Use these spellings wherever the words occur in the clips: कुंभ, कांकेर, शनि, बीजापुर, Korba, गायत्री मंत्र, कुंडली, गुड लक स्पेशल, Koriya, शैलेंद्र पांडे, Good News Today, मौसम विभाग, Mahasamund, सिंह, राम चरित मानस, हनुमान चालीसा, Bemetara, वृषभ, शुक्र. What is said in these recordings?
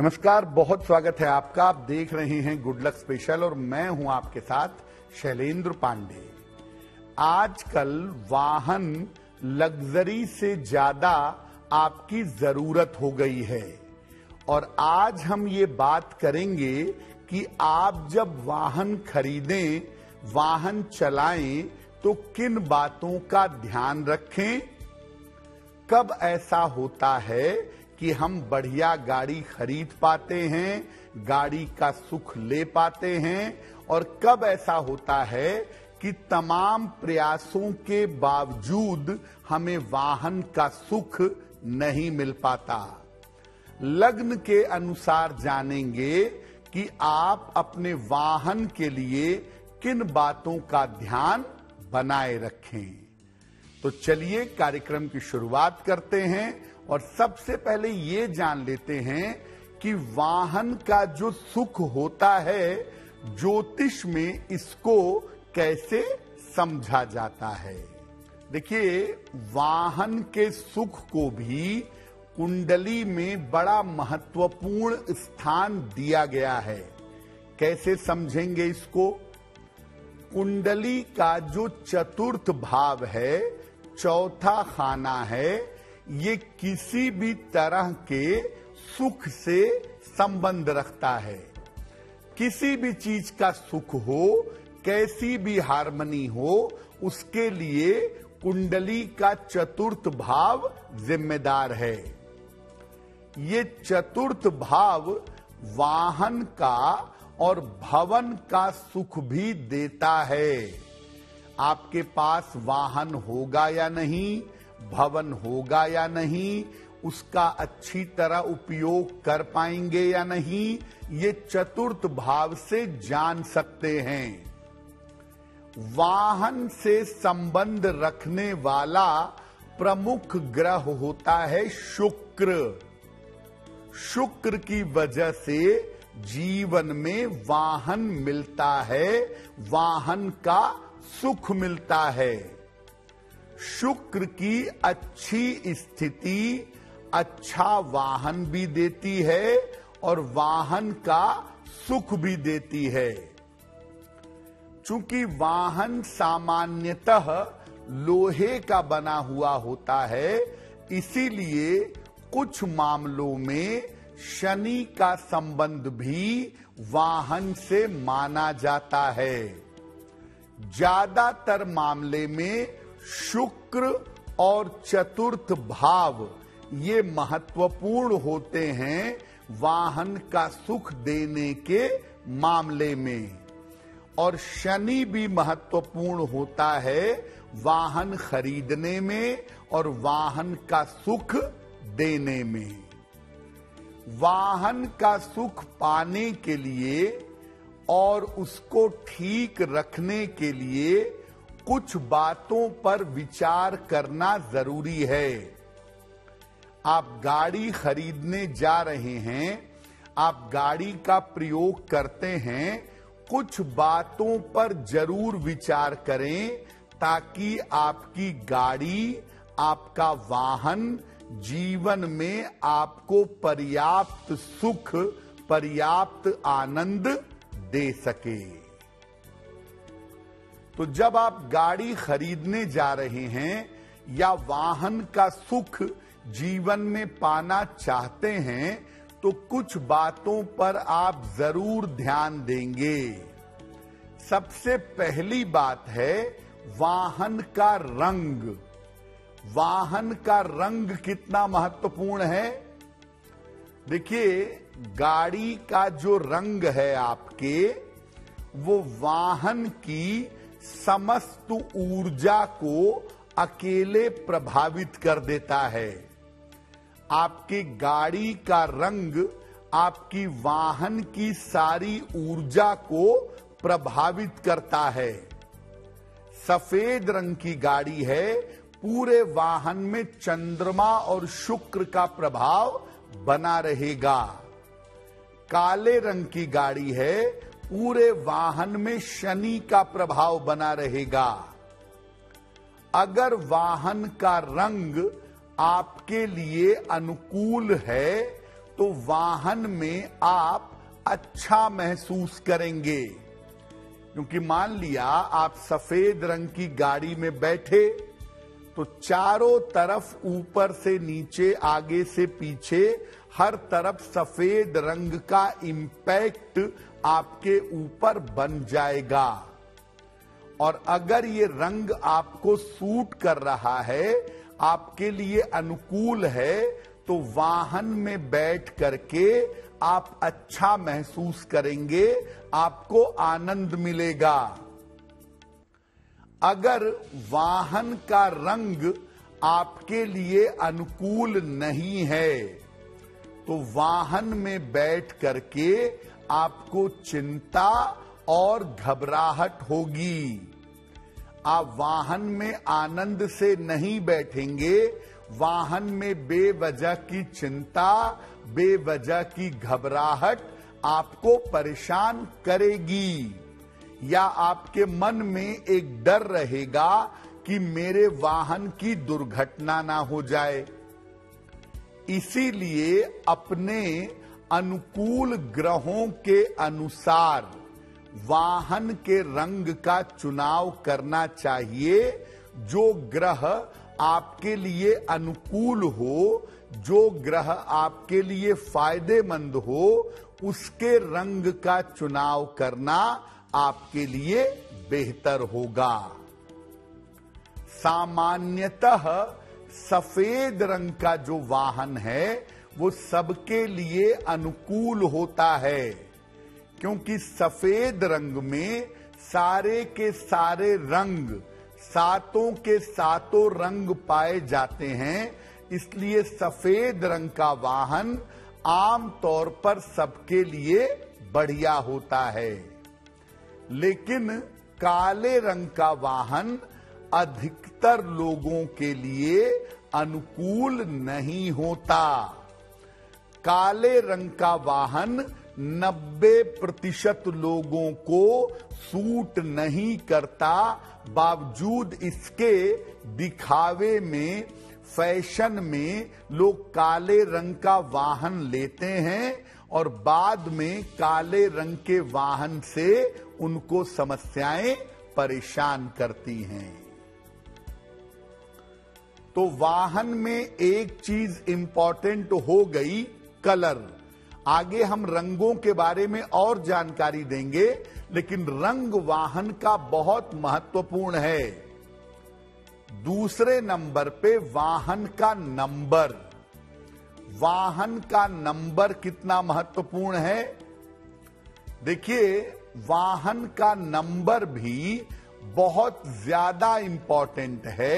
नमस्कार, बहुत स्वागत है आपका। आप देख रहे हैं गुड लक स्पेशल और मैं हूं आपके साथ शैलेंद्र पांडे। आजकल वाहन लग्जरी से ज्यादा आपकी जरूरत हो गई है और आज हम ये बात करेंगे कि आप जब वाहन खरीदें, वाहन चलाएं तो किन बातों का ध्यान रखें। कब ऐसा होता है कि हम बढ़िया गाड़ी खरीद पाते हैं, गाड़ी का सुख ले पाते हैं और कब ऐसा होता है कि तमाम प्रयासों के बावजूद हमें वाहन का सुख नहीं मिल पाता। लग्न के अनुसार जानेंगे कि आप अपने वाहन के लिए किन बातों का ध्यान बनाए रखें। तो चलिए कार्यक्रम की शुरुआत करते हैं और सबसे पहले ये जान लेते हैं कि वाहन का जो सुख होता है ज्योतिष में इसको कैसे समझा जाता है। देखिए, वाहन के सुख को भी कुंडली में बड़ा महत्वपूर्ण स्थान दिया गया है। कैसे समझेंगे इसको? कुंडली का जो चतुर्थ भाव है, चौथा खाना है, ये किसी भी तरह के सुख से संबंध रखता है। किसी भी चीज का सुख हो, कैसी भी हार्मनी हो, उसके लिए कुंडली का चतुर्थ भाव जिम्मेदार है। ये चतुर्थ भाव वाहन का और भवन का सुख भी देता है। आपके पास वाहन होगा या नहीं, भवन होगा या नहीं, उसका अच्छी तरह उपयोग कर पाएंगे या नहीं, ये चतुर्थ भाव से जान सकते हैं। वाहन से संबंध रखने वाला प्रमुख ग्रह होता है शुक्र। शुक्र की वजह से जीवन में वाहन मिलता है, वाहन का सुख मिलता है। शुक्र की अच्छी स्थिति अच्छा वाहन भी देती है और वाहन का सुख भी देती है। चूंकि वाहन सामान्यतः लोहे का बना हुआ होता है, इसीलिए कुछ मामलों में शनि का संबंध भी वाहन से माना जाता है। ज्यादातर मामले में शुक्र और चतुर्थ भाव ये महत्वपूर्ण होते हैं वाहन का सुख देने के मामले में, और शनि भी महत्वपूर्ण होता है वाहन खरीदने में और वाहन का सुख देने में। वाहन का सुख पाने के लिए और उसको ठीक रखने के लिए कुछ बातों पर विचार करना जरूरी है। आप गाड़ी खरीदने जा रहे हैं, आप गाड़ी का प्रयोग करते हैं, कुछ बातों पर जरूर विचार करें ताकि आपकी गाड़ी, आपका वाहन जीवन में आपको पर्याप्त सुख, पर्याप्त आनंद दे सके। तो जब आप गाड़ी खरीदने जा रहे हैं या वाहन का सुख जीवन में पाना चाहते हैं तो कुछ बातों पर आप जरूर ध्यान देंगे। सबसे पहली बात है वाहन का रंग। वाहन का रंग कितना महत्वपूर्ण है। देखिए, गाड़ी का जो रंग है आपके, वो वाहन की समस्त ऊर्जा को अकेले प्रभावित कर देता है। आपकी गाड़ी का रंग आपकी वाहन की सारी ऊर्जा को प्रभावित करता है। सफेद रंग की गाड़ी है, पूरे वाहन में चंद्रमा और शुक्र का प्रभाव बना रहेगा। काले रंग की गाड़ी है, पूरे वाहन में शनि का प्रभाव बना रहेगा। अगर वाहन का रंग आपके लिए अनुकूल है तो वाहन में आप अच्छा महसूस करेंगे। क्योंकि मान लिया आप सफेद रंग की गाड़ी में बैठे तो चारों तरफ ऊपर से नीचे आगे से पीछे हर तरफ सफेद रंग का इंपैक्ट आपके ऊपर बन जाएगा। और अगर ये रंग आपको सूट कर रहा है, आपके लिए अनुकूल है, तो वाहन में बैठ करके आप अच्छा महसूस करेंगे, आपको आनंद मिलेगा। अगर वाहन का रंग आपके लिए अनुकूल नहीं है तो वाहन में बैठ करके आपको चिंता और घबराहट होगी। आप वाहन में आनंद से नहीं बैठेंगे, वाहन में बेवजह की चिंता, बेवजह की घबराहट आपको परेशान करेगी। या आपके मन में एक डर रहेगा कि मेरे वाहन की दुर्घटना ना हो जाए। इसीलिए अपने अनुकूल ग्रहों के अनुसार वाहन के रंग का चुनाव करना चाहिए। जो ग्रह आपके लिए अनुकूल हो, जो ग्रह आपके लिए फायदेमंद हो, उसके रंग का चुनाव करना आपके लिए बेहतर होगा। सामान्यतः सफेद रंग का जो वाहन है वो सबके लिए अनुकूल होता है, क्योंकि सफेद रंग में सारे के सारे रंग, सातों के सातों रंग पाए जाते हैं। इसलिए सफेद रंग का वाहन आम तौर पर सबके लिए बढ़िया होता है। लेकिन काले रंग का वाहन अधिकतर लोगों के लिए अनुकूल नहीं होता। काले रंग का वाहन 90% लोगों को सूट नहीं करता। बावजूद इसके दिखावे में, फैशन में लोग काले रंग का वाहन लेते हैं और बाद में काले रंग के वाहन से उनको समस्याएं परेशान करती हैं। तो वाहन में एक चीज इंपॉर्टेंट हो गई, कलर। आगे हम रंगों के बारे में और जानकारी देंगे, लेकिन रंग वाहन का बहुत महत्वपूर्ण है। दूसरे नंबर पे वाहन का नंबर। वाहन का नंबर कितना महत्वपूर्ण है? देखिए, वाहन का नंबर भी बहुत ज्यादा इंपॉर्टेंट है।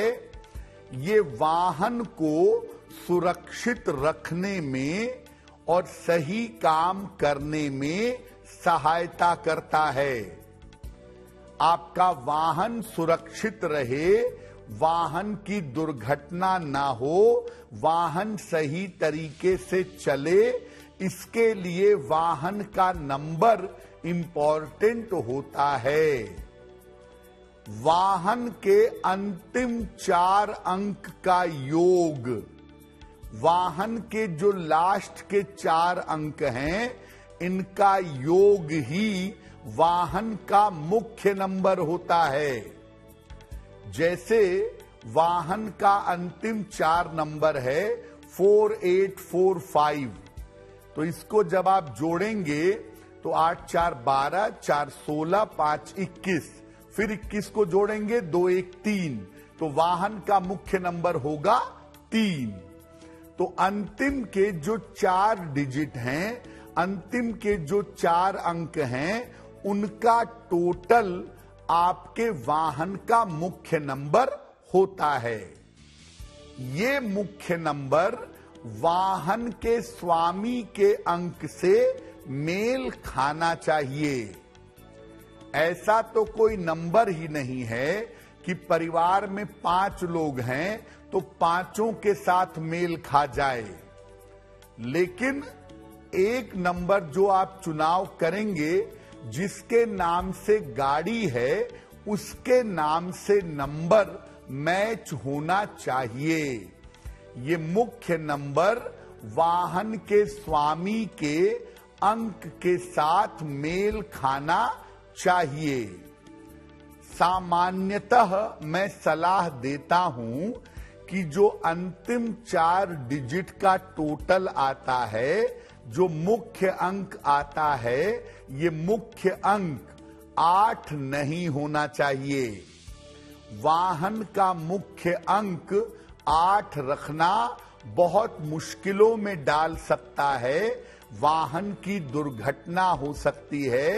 ये वाहन को सुरक्षित रखने में और सही काम करने में सहायता करता है। आपका वाहन सुरक्षित रहे, वाहन की दुर्घटना ना हो, वाहन सही तरीके से चले, इसके लिए वाहन का नंबर इम्पोर्टेंट होता है। वाहन के अंतिम 4 अंक का योग, वाहन के जो लास्ट के 4 अंक हैं, इनका योग ही वाहन का मुख्य नंबर होता है। जैसे वाहन का अंतिम 4 नंबर है 4845, तो इसको जब आप जोड़ेंगे तो 8 4 12, 4 16, 5 21, फिर 21 को जोड़ेंगे 2 1 3, तो वाहन का मुख्य नंबर होगा 3। तो अंतिम के जो 4 डिजिट हैं, अंतिम के जो 4 अंक हैं, उनका टोटल आपके वाहन का मुख्य नंबर होता है। ये मुख्य नंबर वाहन के स्वामी के अंक से मेल खाना चाहिए। ऐसा तो कोई नंबर ही नहीं है कि परिवार में 5 लोग हैं तो 5 के साथ मेल खा जाए। लेकिन एक नंबर जो आप चुनाव करेंगे, जिसके नाम से गाड़ी है, उसके नाम से नंबर मैच होना चाहिए। ये मुख्य नंबर वाहन के स्वामी के अंक के साथ मेल खाना चाहिए। सामान्यतः मैं सलाह देता हूं कि जो अंतिम 4 डिजिट का टोटल आता है, जो मुख्य अंक आता है, ये मुख्य अंक 8 नहीं होना चाहिए। वाहन का मुख्य अंक 8 रखना बहुत मुश्किलों में डाल सकता है। वाहन की दुर्घटना हो सकती है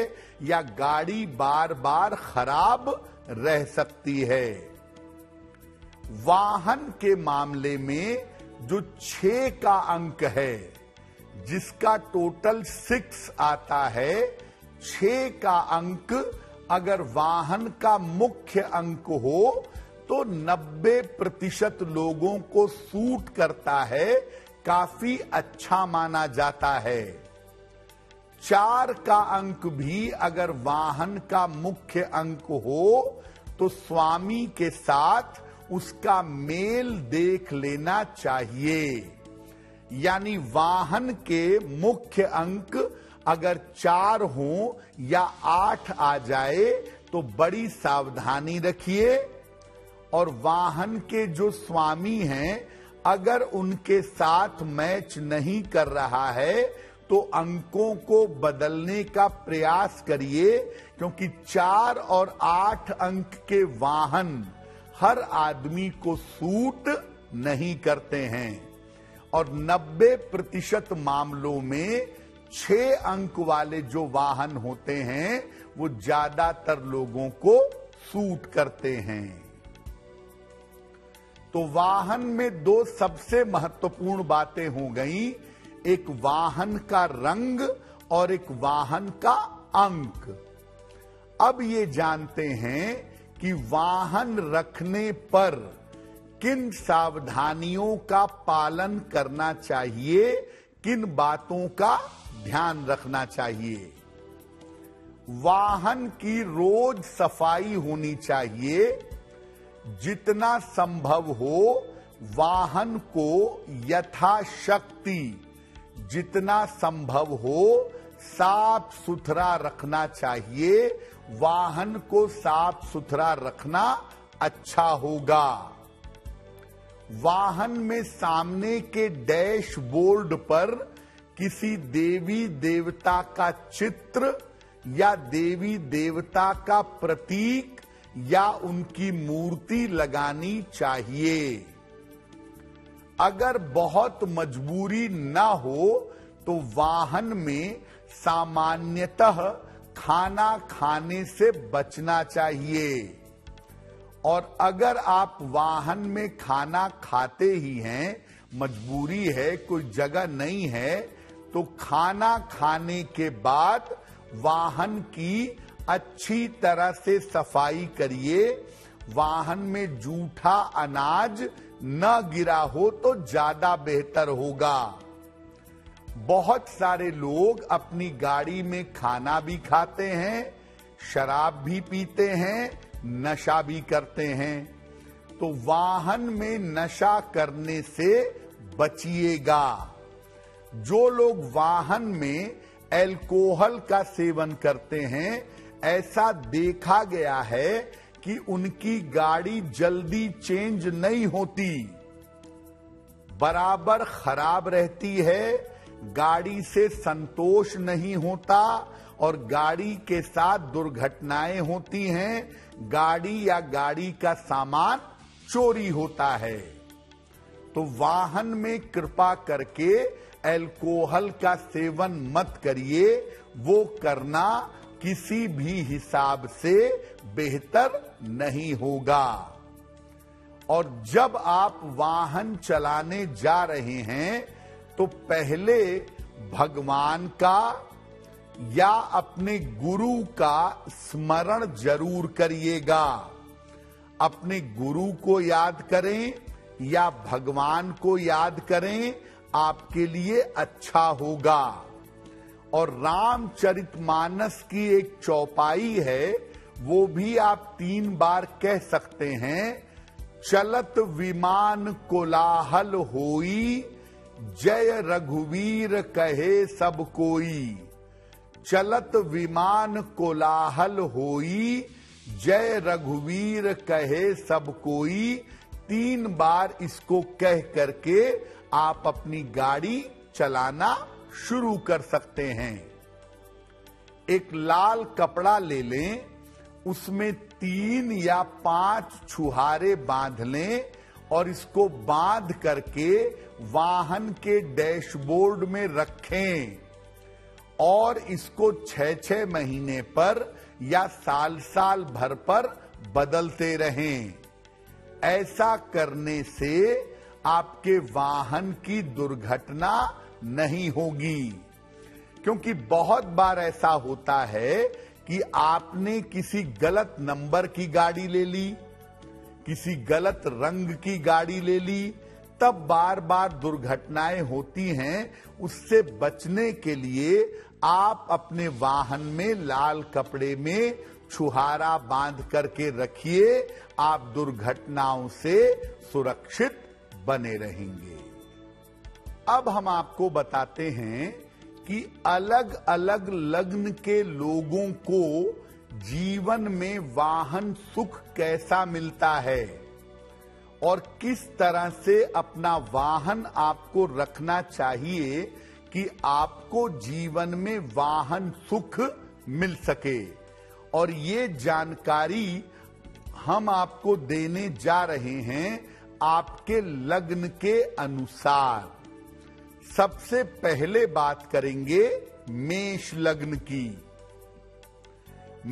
या गाड़ी बार बार खराब रह सकती है। वाहन के मामले में जो 6 का अंक है, जिसका टोटल 6 आता है, 6 का अंक अगर वाहन का मुख्य अंक हो तो 90% लोगों को सूट करता है, काफी अच्छा माना जाता है। 4 का अंक भी अगर वाहन का मुख्य अंक हो तो स्वामी के साथ उसका मेल देख लेना चाहिए। यानी वाहन के मुख्य अंक अगर 4 हो या 8 आ जाए तो बड़ी सावधानी रखिए। और वाहन के जो स्वामी हैं, अगर उनके साथ मैच नहीं कर रहा है तो अंकों को बदलने का प्रयास करिए, क्योंकि 4 और 8 अंक के वाहन हर आदमी को सूट नहीं करते हैं। और 90% मामलों में 6 अंक वाले जो वाहन होते हैं वो ज्यादातर लोगों को सूट करते हैं। तो वाहन में 2 सबसे महत्वपूर्ण बातें हो गईं, एक वाहन का रंग और एक वाहन का अंक। अब ये जानते हैं कि वाहन रखने पर किन सावधानियों का पालन करना चाहिए, किन बातों का ध्यान रखना चाहिए। वाहन की रोज सफाई होनी चाहिए। जितना संभव हो वाहन को यथाशक्ति जितना संभव हो साफ सुथरा रखना चाहिए। वाहन को साफ सुथरा रखना अच्छा होगा। वाहन में सामने के डैशबोर्ड पर किसी देवी देवता का चित्र या देवी देवता का प्रतीक या उनकी मूर्ति लगानी चाहिए। अगर बहुत मजबूरी ना हो तो वाहन में सामान्यतः खाना खाने से बचना चाहिए। और अगर आप वाहन में खाना खाते ही हैं, मजबूरी है, कोई जगह नहीं है, तो खाना खाने के बाद वाहन की अच्छी तरह से सफाई करिए। वाहन में जूठा अनाज न गिरा हो तो ज्यादा बेहतर होगा। बहुत सारे लोग अपनी गाड़ी में खाना भी खाते हैं, शराब भी पीते हैं, नशा भी करते हैं, तो वाहन में नशा करने से बचिएगा। जो लोग वाहन में अल्कोहल का सेवन करते हैं, ऐसा देखा गया है कि उनकी गाड़ी जल्दी चेंज नहीं होती, बराबर खराब रहती है, गाड़ी से संतोष नहीं होता और गाड़ी के साथ दुर्घटनाएं होती हैं, गाड़ी या गाड़ी का सामान चोरी होता है। तो वाहन में कृपा करके अल्कोहल का सेवन मत करिए, वो करना किसी भी हिसाब से बेहतर नहीं होगा। और जब आप वाहन चलाने जा रहे हैं तो पहले भगवान का या अपने गुरु का स्मरण जरूर करिएगा। अपने गुरु को याद करें या भगवान को याद करें, आपके लिए अच्छा होगा। और राम चरित मानस की एक चौपाई है, वो भी आप 3 बार कह सकते हैं। चलत विमान कोलाहल होई, जय रघुवीर कहे सब कोई, चलत विमान कोलाहल होई। जय रघुवीर कहे सब कोई, 3 बार इसको कह करके आप अपनी गाड़ी चलाना शुरू कर सकते हैं। एक लाल कपड़ा ले लें, उसमें 3 या 5 छुहारे बांध लें और इसको बांध करके वाहन के डैशबोर्ड में रखें और इसको 6-6 महीने पर या साल भर पर बदलते रहें। ऐसा करने से आपके वाहन की दुर्घटना नहीं होगी, क्योंकि बहुत बार ऐसा होता है कि आपने किसी गलत नंबर की गाड़ी ले ली, किसी गलत रंग की गाड़ी ले ली, तब बार बार दुर्घटनाएं होती हैं। उससे बचने के लिए आप अपने वाहन में लाल कपड़े में छुहारा बांध करके रखिए, आप दुर्घटनाओं से सुरक्षित बने रहेंगे। अब हम आपको बताते हैं कि अलग अलग लग्न के लोगों को जीवन में वाहन सुख कैसा मिलता है और किस तरह से अपना वाहन आपको रखना चाहिए कि आपको जीवन में वाहन सुख मिल सके। और ये जानकारी हम आपको देने जा रहे हैं आपके लग्न के अनुसार। सबसे पहले बात करेंगे मेष लग्न की।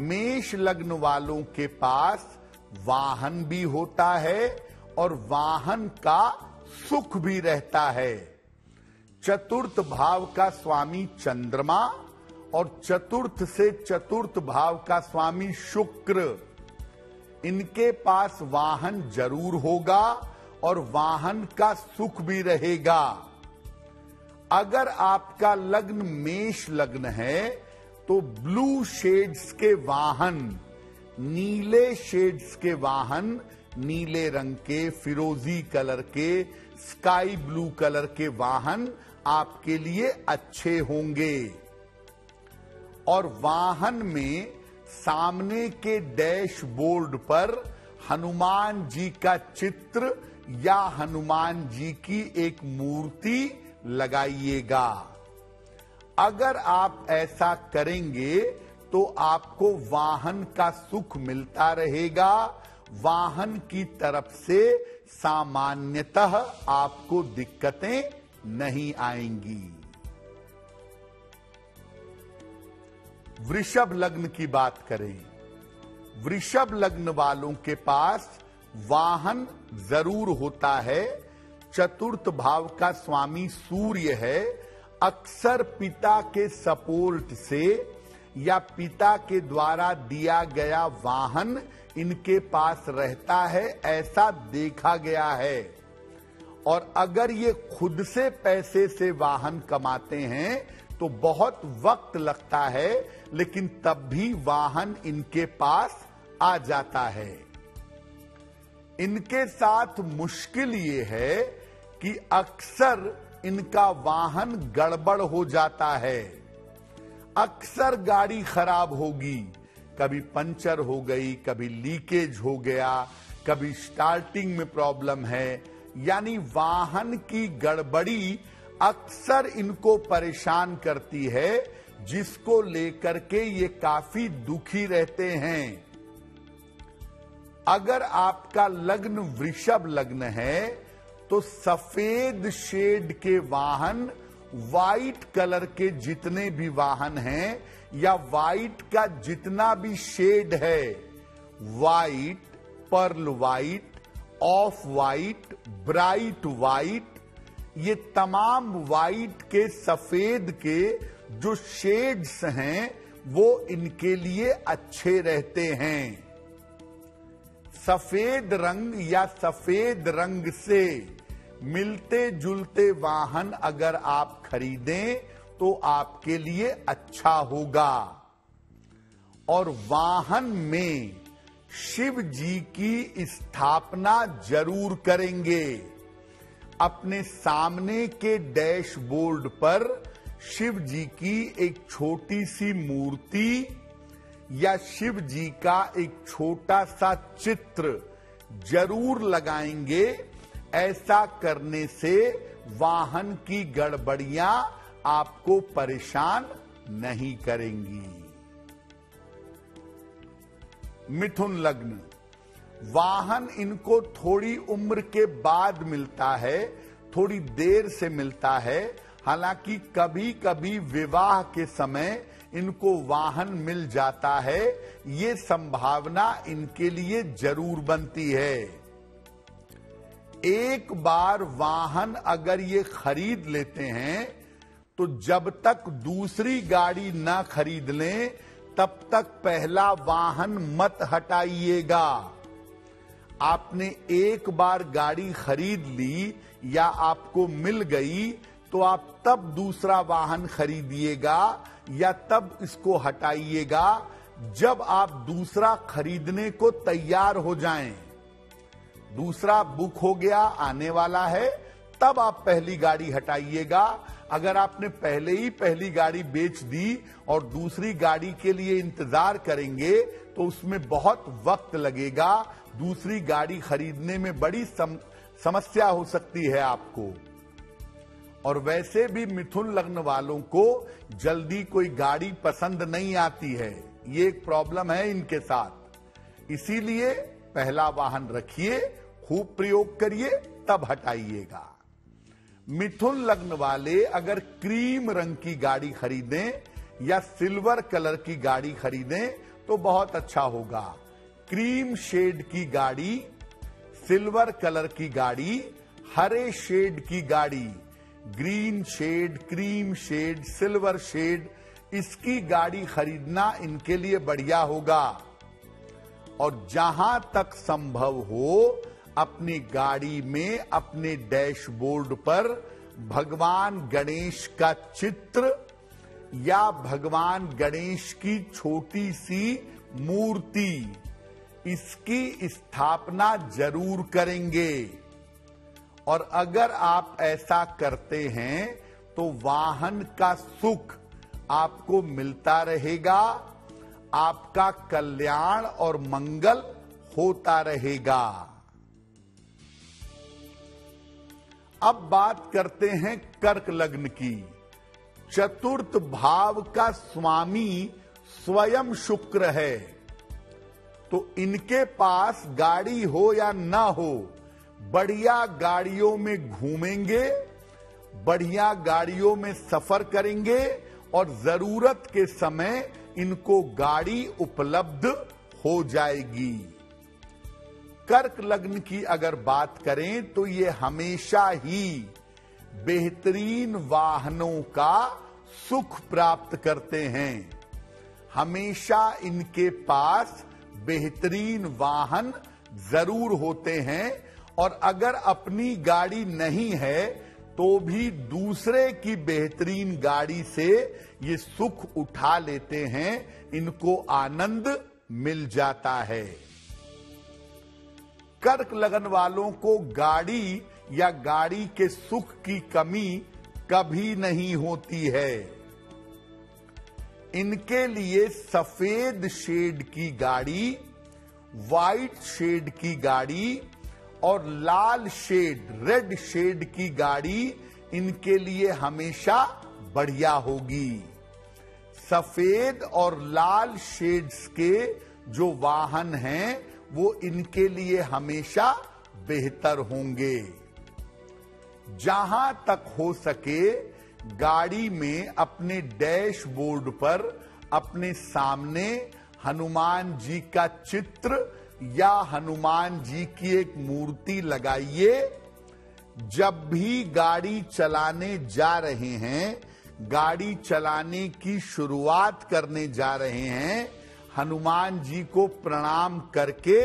मेष लग्न वालों के पास वाहन भी होता है और वाहन का सुख भी रहता है। चतुर्थ भाव का स्वामी चंद्रमा और चतुर्थ से चतुर्थ भाव का स्वामी शुक्र, इनके पास वाहन जरूर होगा और वाहन का सुख भी रहेगा। अगर आपका लग्न मेष लग्न है तो ब्लू शेड्स के वाहन, नीले शेड्स के वाहन, नीले रंग के, फिरोजी कलर के, स्काई ब्लू कलर के वाहन आपके लिए अच्छे होंगे। और वाहन में सामने के डैशबोर्ड पर हनुमान जी का चित्र या हनुमान जी की एक मूर्ति लगाइएगा। अगर आप ऐसा करेंगे तो आपको वाहन का सुख मिलता रहेगा। वाहन की तरफ से सामान्यतः आपको दिक्कतें नहीं आएंगी। वृषभ लग्न की बात करें। वृषभ लग्न वालों के पास वाहन जरूर होता है। चतुर्थ भाव का स्वामी सूर्य है। अक्सर पिता के सपोर्ट से या पिता के द्वारा दिया गया वाहन इनके पास रहता है, ऐसा देखा गया है। और अगर ये खुद से पैसे से वाहन कमाते हैं तो बहुत वक्त लगता है, लेकिन तब भी वाहन इनके पास आ जाता है। इनके साथ मुश्किल ये है कि अक्सर इनका वाहन गड़बड़ हो जाता है। अक्सर गाड़ी खराब होगी, कभी पंचर हो गई, कभी लीकेज हो गया, कभी स्टार्टिंग में प्रॉब्लम है, यानी वाहन की गड़बड़ी अक्सर इनको परेशान करती है, जिसको लेकर के ये काफी दुखी रहते हैं। अगर आपका लग्न वृषभ लग्न है तो सफेद शेड के वाहन, वाइट कलर के जितने भी वाहन हैं या वाइट का जितना भी शेड है, white, pearl white, off white, bright white, ये तमाम वाइट के, सफेद के जो शेड्स हैं वो इनके लिए अच्छे रहते हैं। सफेद रंग या सफेद रंग से मिलते जुलते वाहन अगर आप खरीदें तो आपके लिए अच्छा होगा। और वाहन में शिव जी की स्थापना जरूर करेंगे। अपने सामने के डैशबोर्ड पर शिव जी की एक छोटी सी मूर्ति या शिव जी का एक छोटा सा चित्र जरूर लगाएंगे। ऐसा करने से वाहन की गड़बड़ियां आपको परेशान नहीं करेंगी। मिथुन लग्न, वाहन इनको थोड़ी उम्र के बाद मिलता है, थोड़ी देर से मिलता है। हालांकि कभी कभी विवाह के समय इनको वाहन मिल जाता है, ये संभावना इनके लिए जरूर बनती है। एक बार वाहन अगर ये खरीद लेते हैं तो जब तक दूसरी गाड़ी ना खरीद लें तब तक पहला वाहन मत हटाइएगा। आपने एक बार गाड़ी खरीद ली या आपको मिल गई तो आप तब दूसरा वाहन खरीदिएगा या तब इसको हटाइएगा जब आप दूसरा खरीदने को तैयार हो जाएं। दूसरा बुक हो गया, आने वाला है, तब आप पहली गाड़ी हटाइएगा। अगर आपने पहले ही पहली गाड़ी बेच दी और दूसरी गाड़ी के लिए इंतजार करेंगे तो उसमें बहुत वक्त लगेगा, दूसरी गाड़ी खरीदने में बड़ी समस्या हो सकती है आपको। और वैसे भी मिथुन लग्न वालों को जल्दी कोई गाड़ी पसंद नहीं आती है, ये एक प्रॉब्लम है इनके साथ। इसीलिए पहला वाहन रखिए, खूब प्रयोग करिए, तब हटाइएगा। मिथुन लग्न वाले अगर क्रीम रंग की गाड़ी खरीदें या सिल्वर कलर की गाड़ी खरीदें तो बहुत अच्छा होगा। क्रीम शेड की गाड़ी, सिल्वर कलर की गाड़ी, हरे शेड की गाड़ी, green shade, cream shade, silver shade, इसकी गाड़ी खरीदना इनके लिए बढ़िया होगा। और जहां तक संभव हो अपनी गाड़ी में अपने डैशबोर्ड पर भगवान गणेश का चित्र या भगवान गणेश की छोटी सी मूर्ति, इसकी स्थापना जरूर करेंगे। और अगर आप ऐसा करते हैं तो वाहन का सुख आपको मिलता रहेगा, आपका कल्याण और मंगल होता रहेगा। अब बात करते हैं कर्क लग्न की। चतुर्थ भाव का स्वामी स्वयं शुक्र है, तो इनके पास गाड़ी हो या ना हो, बढ़िया गाड़ियों में घूमेंगे, बढ़िया गाड़ियों में सफर करेंगे और जरूरत के समय इनको गाड़ी उपलब्ध हो जाएगी। कर्क लग्न की अगर बात करें तो ये हमेशा ही बेहतरीन वाहनों का सुख प्राप्त करते हैं। हमेशा इनके पास बेहतरीन वाहन जरूर होते हैं और अगर अपनी गाड़ी नहीं है तो भी दूसरे की बेहतरीन गाड़ी से ये सुख उठा लेते हैं, इनको आनंद मिल जाता है। कर्क लगन वालों को गाड़ी या गाड़ी के सुख की कमी कभी नहीं होती है। इनके लिए सफेद शेड की गाड़ी, वाइट शेड की गाड़ी और लाल शेड, रेड शेड की गाड़ी इनके लिए हमेशा बढ़िया होगी। सफेद और लाल शेड्स के जो वाहन हैं वो इनके लिए हमेशा बेहतर होंगे। जहां तक हो सके गाड़ी में अपने डैशबोर्ड पर अपने सामने हनुमान जी का चित्र या हनुमान जी की एक मूर्ति लगाइए। जब भी गाड़ी चलाने जा रहे हैं, गाड़ी चलाने की शुरुआत करने जा रहे हैं, हनुमान जी को प्रणाम करके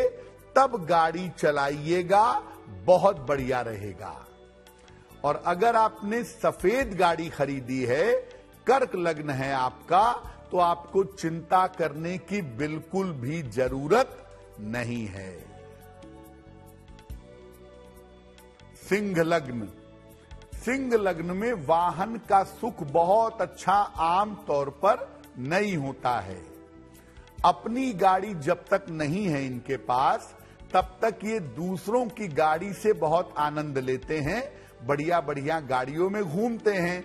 तब गाड़ी चलाइएगा, बहुत बढ़िया रहेगा। और अगर आपने सफेद गाड़ी खरीदी है, कर्क लग्न है आपका, तो आपको चिंता करने की बिल्कुल भी जरूरत नहीं है। सिंह लग्न, सिंह लग्न में वाहन का सुख बहुत अच्छा आम तौर पर नहीं होता है। अपनी गाड़ी जब तक नहीं है इनके पास तब तक ये दूसरों की गाड़ी से बहुत आनंद लेते हैं, बढ़िया बढ़िया गाड़ियों में घूमते हैं,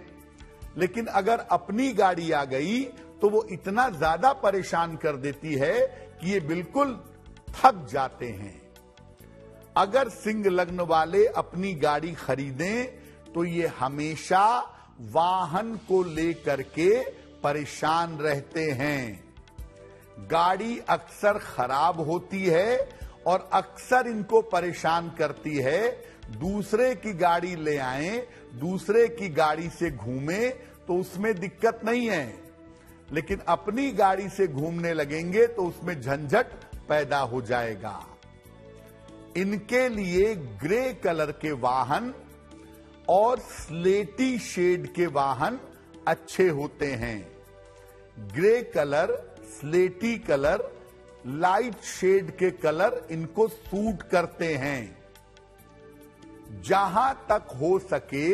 लेकिन अगर अपनी गाड़ी आ गई तो वो इतना ज्यादा परेशान कर देती है कि ये बिल्कुल थक जाते हैं। अगर सिंह लग्न वाले अपनी गाड़ी खरीदें तो ये हमेशा वाहन को लेकर के परेशान रहते हैं। गाड़ी अक्सर खराब होती है और अक्सर इनको परेशान करती है। दूसरे की गाड़ी ले आए, दूसरे की गाड़ी से घूमे तो उसमें दिक्कत नहीं है, लेकिन अपनी गाड़ी से घूमने लगेंगे तो उसमें झंझट पैदा हो जाएगा। इनके लिए ग्रे कलर के वाहन और स्लेटी शेड के वाहन अच्छे होते हैं। ग्रे कलर, स्लेटी कलर, लाइट शेड के कलर इनको सूट करते हैं। जहां तक हो सके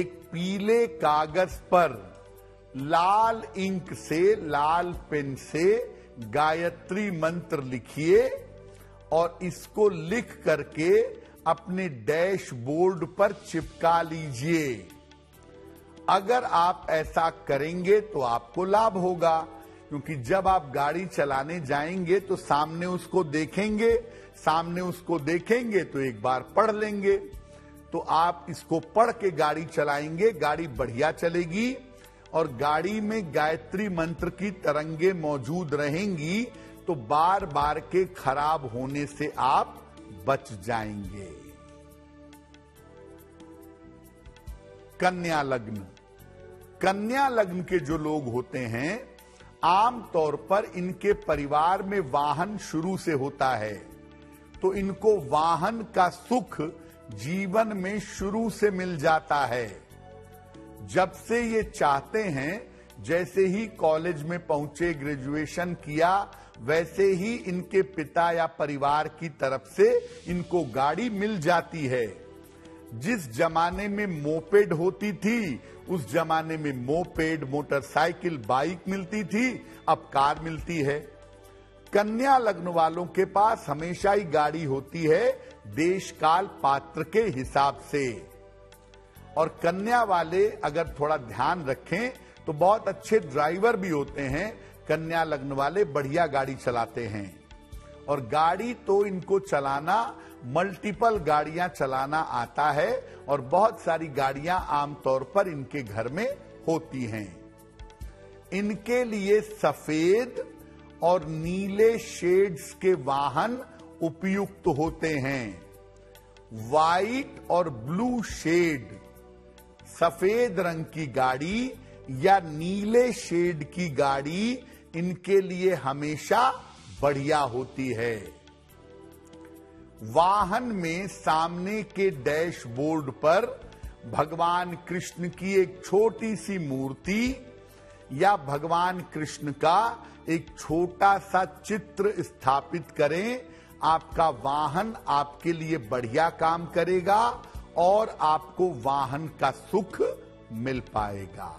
एक पीले कागज पर लाल इंक से, लाल पेन से गायत्री मंत्र लिखिए और इसको लिख करके अपने डैशबोर्ड पर चिपका लीजिए। अगर आप ऐसा करेंगे तो आपको लाभ होगा, क्योंकि जब आप गाड़ी चलाने जाएंगे तो सामने उसको देखेंगे, सामने उसको देखेंगे तो एक बार पढ़ लेंगे, तो आप इसको पढ़ के गाड़ी चलाएंगे, गाड़ी बढ़िया चलेगी और गाड़ी में गायत्री मंत्र की तरंगे मौजूद रहेंगी तो बार बार के खराब होने से आप बच जाएंगे। कन्या लग्न, कन्या लग्न के जो लोग होते हैं आमतौर पर इनके परिवार में वाहन शुरू से होता है, तो इनको वाहन का सुख जीवन में शुरू से मिल जाता है। जब से ये चाहते हैं, जैसे ही कॉलेज में पहुंचे, ग्रेजुएशन किया, वैसे ही इनके पिता या परिवार की तरफ से इनको गाड़ी मिल जाती है। जिस जमाने में मोपेड होती थी उस जमाने में मोपेड, मोटरसाइकिल, बाइक मिलती थी, अब कार मिलती है। कन्या लग्न वालों के पास हमेशा ही गाड़ी होती है, देश काल पात्र के हिसाब से। और कन्या वाले अगर थोड़ा ध्यान रखें तो बहुत अच्छे ड्राइवर भी होते हैं। कन्या लग्न वाले बढ़िया गाड़ी चलाते हैं और गाड़ी तो इनको चलाना, मल्टीपल गाड़ियां चलाना आता है और बहुत सारी गाड़ियां आमतौर पर इनके घर में होती हैं। इनके लिए सफेद और नीले शेड्स के वाहन उपयुक्त होते हैं। वाइट और ब्लू शेड, सफेद रंग की गाड़ी या नीले शेड की गाड़ी इनके लिए हमेशा बढ़िया होती है। वाहन में सामने के डैशबोर्ड पर भगवान कृष्ण की एक छोटी सी मूर्ति या भगवान कृष्ण का एक छोटा सा चित्र स्थापित करें। आपका वाहन आपके लिए बढ़िया काम करेगा और आपको वाहन का सुख मिल पाएगा।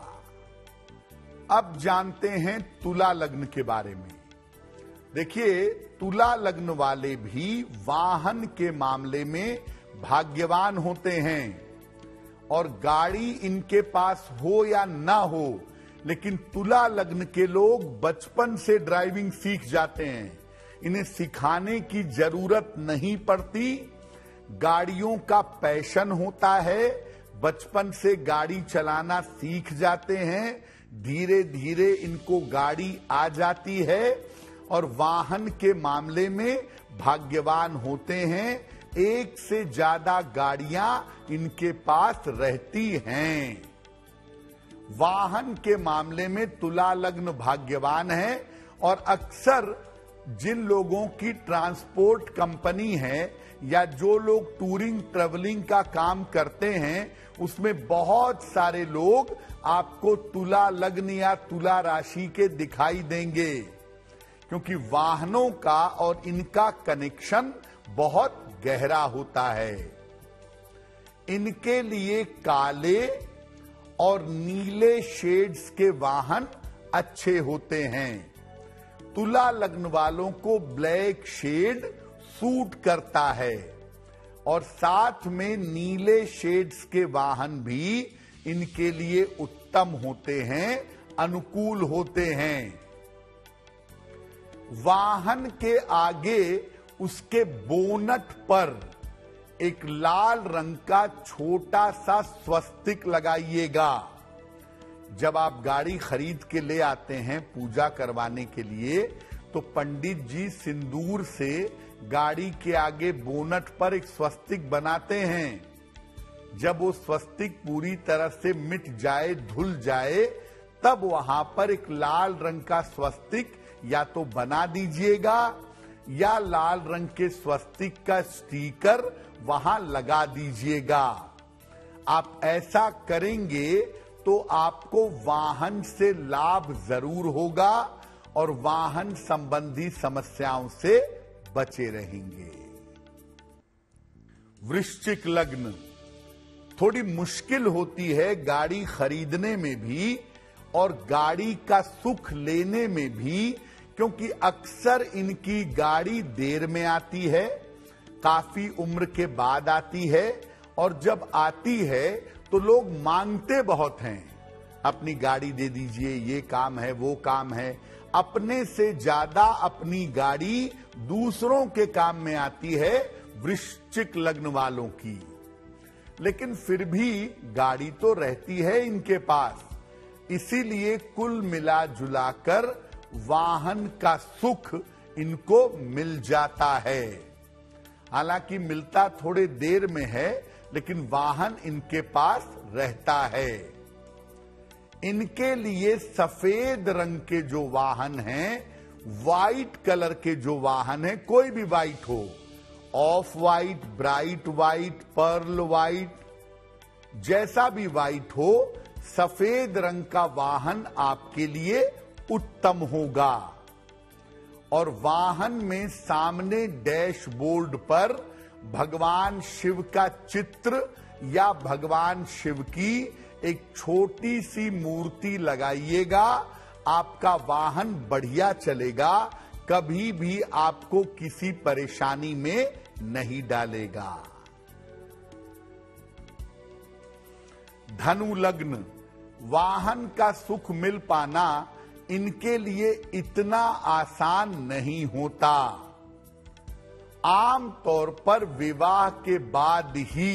अब जानते हैं तुला लग्न के बारे में। देखिए, तुला लग्न वाले भी वाहन के मामले में भाग्यवान होते हैं और गाड़ी इनके पास हो या ना हो, लेकिन तुला लग्न के लोग बचपन से ड्राइविंग सीख जाते हैं, इन्हें सिखाने की जरूरत नहीं पड़ती। गाड़ियों का पैशन होता है, बचपन से गाड़ी चलाना सीख जाते हैं, धीरे धीरे इनको गाड़ी आ जाती है और वाहन के मामले में भाग्यवान होते हैं। एक से ज्यादा गाड़ियां इनके पास रहती हैं। वाहन के मामले में तुला लग्न भाग्यवान है और अक्सर जिन लोगों की ट्रांसपोर्ट कंपनी है या जो लोग टूरिंग ट्रेवलिंग का काम करते हैं उसमें बहुत सारे लोग आपको तुला लग्न या तुला राशि के दिखाई देंगे, क्योंकि वाहनों का और इनका कनेक्शन बहुत गहरा होता है। इनके लिए काले और नीले शेड्स के वाहन अच्छे होते हैं। तुला लग्न वालों को ब्लैक शेड सूट करता है और साथ में नीले शेड्स के वाहन भी इनके लिए उत्तम होते हैं, अनुकूल होते हैं। वाहन के आगे उसके बोनट पर एक लाल रंग का छोटा सा स्वस्तिक लगाइएगा। जब आप गाड़ी खरीद के ले आते हैं पूजा करवाने के लिए, तो पंडित जी सिंदूर से गाड़ी के आगे बोनट पर एक स्वस्तिक बनाते हैं। जब वो स्वस्तिक पूरी तरह से मिट जाए, धुल जाए, तब वहां पर एक लाल रंग का स्वस्तिक या तो बना दीजिएगा या लाल रंग के स्वस्तिक का स्टीकर वहां लगा दीजिएगा। आप ऐसा करेंगे तो आपको वाहन से लाभ जरूर होगा और वाहन संबंधी समस्याओं से बचे रहेंगे। वृश्चिक लग्न, थोड़ी मुश्किल होती है गाड़ी खरीदने में भी और गाड़ी का सुख लेने में भी, क्योंकि अक्सर इनकी गाड़ी देर में आती है, काफी उम्र के बाद आती है और जब आती है तो लोग मांगते बहुत हैं। अपनी गाड़ी दे दीजिए, ये काम है, वो काम है। अपने से ज्यादा अपनी गाड़ी दूसरों के काम में आती है वृश्चिक लग्न वालों की। लेकिन फिर भी गाड़ी तो रहती है इनके पास, इसीलिए कुल मिला जुला कर वाहन का सुख इनको मिल जाता है। हालांकि मिलता थोड़े देर में है, लेकिन वाहन इनके पास रहता है। इनके लिए सफेद रंग के जो वाहन हैं, वाइट कलर के जो वाहन हैं, कोई भी वाइट हो, off white, bright white, pearl white, जैसा भी वाइट हो, सफेद रंग का वाहन आपके लिए उत्तम होगा। और वाहन में सामने डैशबोर्ड पर भगवान शिव का चित्र या भगवान शिव की एक छोटी सी मूर्ति लगाइएगा। आपका वाहन बढ़िया चलेगा, कभी भी आपको किसी परेशानी में नहीं डालेगा। धनु लग्न, वाहन का सुख मिल पाना इनके लिए इतना आसान नहीं होता। आम तौर पर विवाह के बाद ही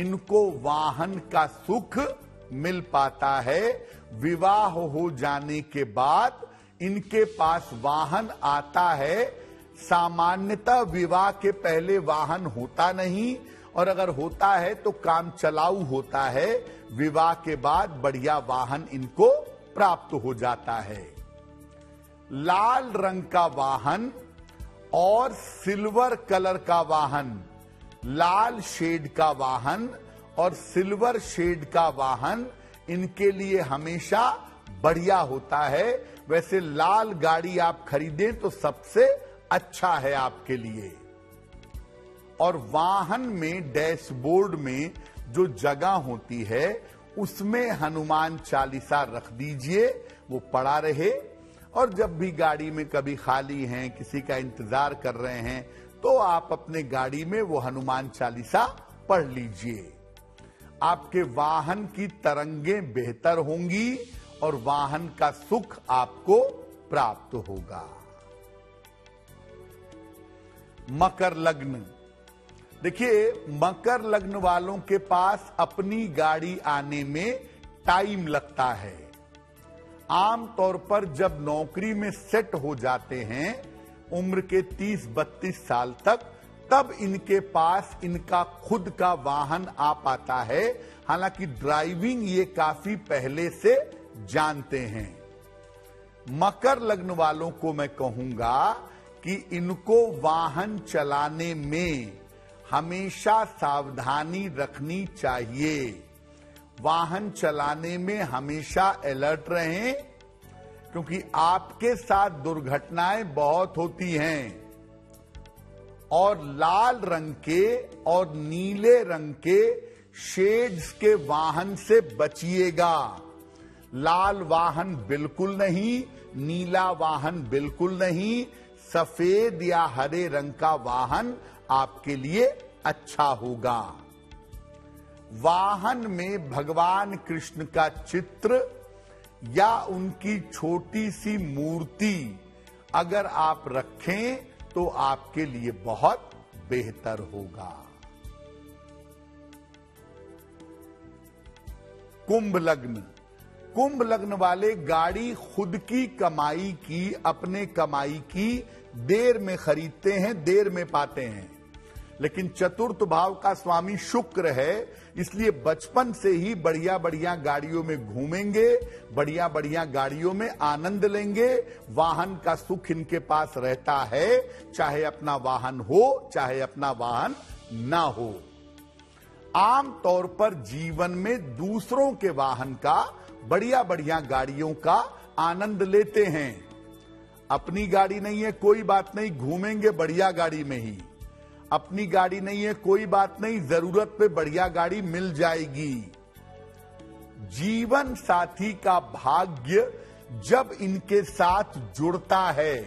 इनको वाहन का सुख मिल पाता है। विवाह हो जाने के बाद इनके पास वाहन आता है। सामान्यतः विवाह के पहले वाहन होता नहीं, और अगर होता है तो काम चलाऊ होता है। विवाह के बाद बढ़िया वाहन इनको प्राप्त हो जाता है। लाल रंग का वाहन और सिल्वर कलर का वाहन, लाल शेड का वाहन और सिल्वर शेड का वाहन इनके लिए हमेशा बढ़िया होता है। वैसे लाल गाड़ी आप खरीदें तो सबसे अच्छा है आपके लिए। और वाहन में डैशबोर्ड में जो जगह होती है उसमें हनुमान चालीसा रख दीजिए, वो पड़ा रहे। और जब भी गाड़ी में कभी खाली हैं, किसी का इंतजार कर रहे हैं, तो आप अपने गाड़ी में वो हनुमान चालीसा पढ़ लीजिए। आपके वाहन की तरंगें बेहतर होंगी और वाहन का सुख आपको प्राप्त होगा। मकर लग्न, देखिए मकर लग्न वालों के पास अपनी गाड़ी आने में टाइम लगता है। आमतौर पर जब नौकरी में सेट हो जाते हैं उम्र के 30-32 साल तक, तब इनके पास इनका खुद का वाहन आ पाता है। हालांकि ड्राइविंग ये काफी पहले से जानते हैं। मकर लग्न वालों को मैं कहूंगा कि इनको वाहन चलाने में हमेशा सावधानी रखनी चाहिए। वाहन चलाने में हमेशा अलर्ट रहें, क्योंकि आपके साथ दुर्घटनाएं बहुत होती हैं। और लाल रंग के और नीले रंग के शेड्स के वाहन से बचिएगा। लाल वाहन बिल्कुल नहीं, नीला वाहन बिल्कुल नहीं, सफेद या हरे रंग का वाहन आपके लिए अच्छा होगा। वाहन में भगवान कृष्ण का चित्र या उनकी छोटी सी मूर्ति अगर आप रखें तो आपके लिए बहुत बेहतर होगा। कुंभ लग्न, कुंभ लग्न वाले गाड़ी खुद की कमाई की, अपने कमाई की देर में खरीदते हैं, देर में पाते हैं, लेकिन चतुर्थ भाव का स्वामी शुक्र है, इसलिए बचपन से ही बढ़िया बढ़िया गाड़ियों में घूमेंगे, बढ़िया बढ़िया गाड़ियों में आनंद लेंगे। वाहन का सुख इनके पास रहता है, चाहे अपना वाहन हो चाहे अपना वाहन ना हो। आम तौर पर जीवन में दूसरों के वाहन का, बढ़िया बढ़िया गाड़ियों का आनंद लेते हैं। अपनी गाड़ी नहीं है कोई बात नहीं, घूमेंगे बढ़िया गाड़ी में ही। अपनी गाड़ी नहीं है कोई बात नहीं, जरूरत पे बढ़िया गाड़ी मिल जाएगी। जीवन साथी का भाग्य जब इनके साथ जुड़ता है,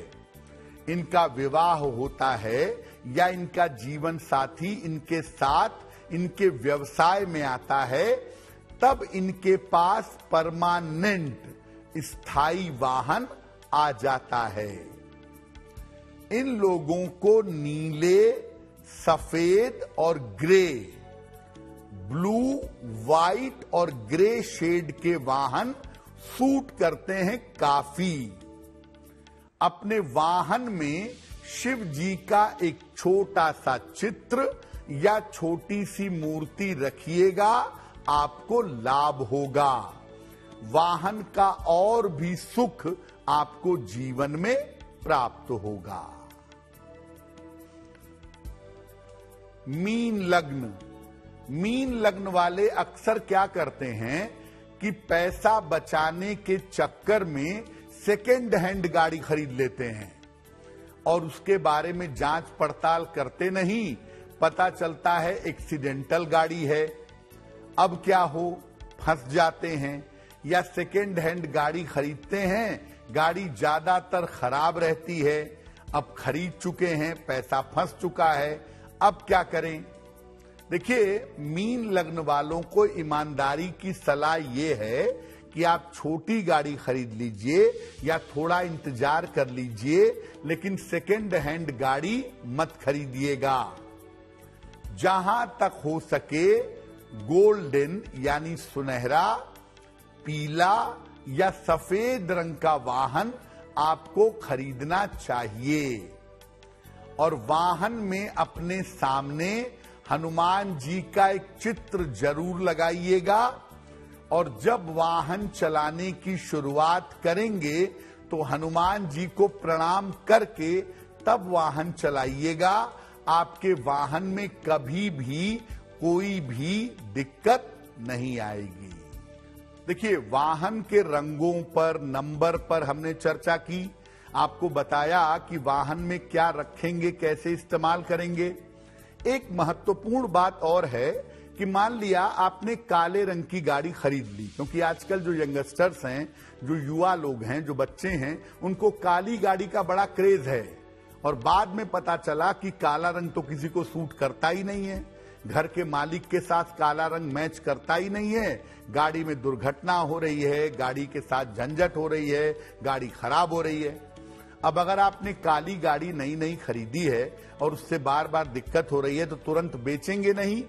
इनका विवाह होता है या इनका जीवन साथी इनके साथ इनके व्यवसाय में आता है, तब इनके पास परमानेंट स्थायी वाहन आ जाता है। इन लोगों को नीले, सफेद और ग्रे, ब्लू, व्हाइट और ग्रे शेड के वाहन सूट करते हैं काफी। अपने वाहन में शिव जी का एक छोटा सा चित्र या छोटी सी मूर्ति रखिएगा, आपको लाभ होगा। वाहन का और भी सुख आपको जीवन में प्राप्त होगा। मीन लग्न, मीन लग्न वाले अक्सर क्या करते हैं कि पैसा बचाने के चक्कर में सेकेंड हैंड गाड़ी खरीद लेते हैं और उसके बारे में जांच पड़ताल करते नहीं। पता चलता है एक्सीडेंटल गाड़ी है, अब क्या हो, फंस जाते हैं। या सेकेंड हैंड गाड़ी खरीदते हैं, गाड़ी ज्यादातर खराब रहती है, अब खरीद चुके हैं, पैसा फंस चुका है, अब क्या करें। देखिए, मीन लग्न वालों को ईमानदारी की सलाह ये है कि आप छोटी गाड़ी खरीद लीजिए या थोड़ा इंतजार कर लीजिए, लेकिन सेकेंड हैंड गाड़ी मत खरीदिएगा। जहां तक हो सके गोल्डन यानी सुनहरा, पीला या सफेद रंग का वाहन आपको खरीदना चाहिए। और वाहन में अपने सामने हनुमान जी का एक चित्र जरूर लगाइएगा। और जब वाहन चलाने की शुरुआत करेंगे तो हनुमान जी को प्रणाम करके तब वाहन चलाइएगा। आपके वाहन में कभी भी कोई भी दिक्कत नहीं आएगी। देखिए, वाहन के रंगों पर, नंबर पर हमने चर्चा की, आपको बताया कि वाहन में क्या रखेंगे, कैसे इस्तेमाल करेंगे। एक महत्वपूर्ण बात और है कि मान लिया आपने काले रंग की गाड़ी खरीद ली, क्योंकि आजकल जो यंगस्टर्स हैं, जो युवा लोग हैं, जो बच्चे हैं, उनको काली गाड़ी का बड़ा क्रेज है। और बाद में पता चला कि काला रंग तो किसी को सूट करता ही नहीं है, घर के मालिक के साथ काला रंग मैच करता ही नहीं है, गाड़ी में दुर्घटना हो रही है, गाड़ी के साथ झंझट हो रही है, गाड़ी खराब हो रही है। अब अगर आपने काली गाड़ी नई नई खरीदी है और उससे बार बार दिक्कत हो रही है तो तुरंत बेचेंगे नहीं।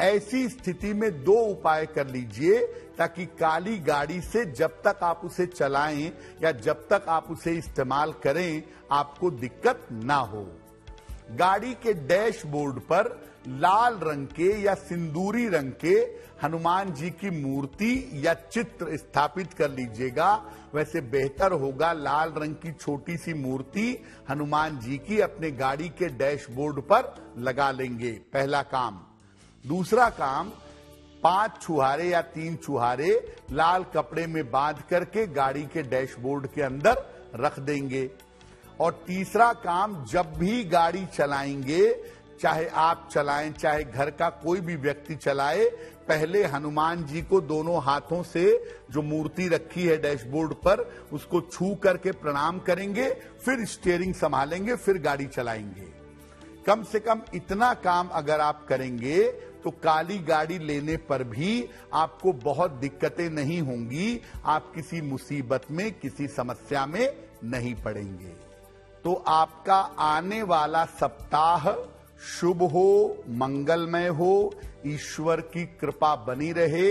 ऐसी स्थिति में दो उपाय कर लीजिए, ताकि काली गाड़ी से जब तक आप उसे चलाएं या जब तक आप उसे इस्तेमाल करें आपको दिक्कत ना हो। गाड़ी के डैशबोर्ड पर लाल रंग के या सिंदूरी रंग के हनुमान जी की मूर्ति या चित्र स्थापित कर लीजिएगा। वैसे बेहतर होगा लाल रंग की छोटी सी मूर्ति हनुमान जी की अपने गाड़ी के डैशबोर्ड पर लगा लेंगे, पहला काम। दूसरा काम, 5 छुहारे या 3 छुहारे लाल कपड़े में बांध करके गाड़ी के डैशबोर्ड के अंदर रख देंगे। और तीसरा काम, जब भी गाड़ी चलाएंगे चाहे आप चलाएं चाहे घर का कोई भी व्यक्ति चलाए, पहले हनुमान जी को दोनों हाथों से जो मूर्ति रखी है डैशबोर्ड पर उसको छू करके प्रणाम करेंगे, फिर स्टीयरिंग संभालेंगे, फिर गाड़ी चलाएंगे। कम से कम इतना काम अगर आप करेंगे तो काली गाड़ी लेने पर भी आपको बहुत दिक्कतें नहीं होंगी, आप किसी मुसीबत में किसी समस्या में नहीं पड़ेंगे। तो आपका आने वाला सप्ताह शुभ हो, मंगलमय हो, ईश्वर की कृपा बनी रहे,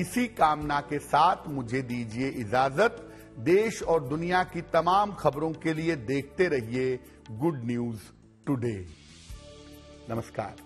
इसी कामना के साथ मुझे दीजिए इजाजत। देश और दुनिया की तमाम खबरों के लिए देखते रहिए गुड न्यूज टुडे। नमस्कार।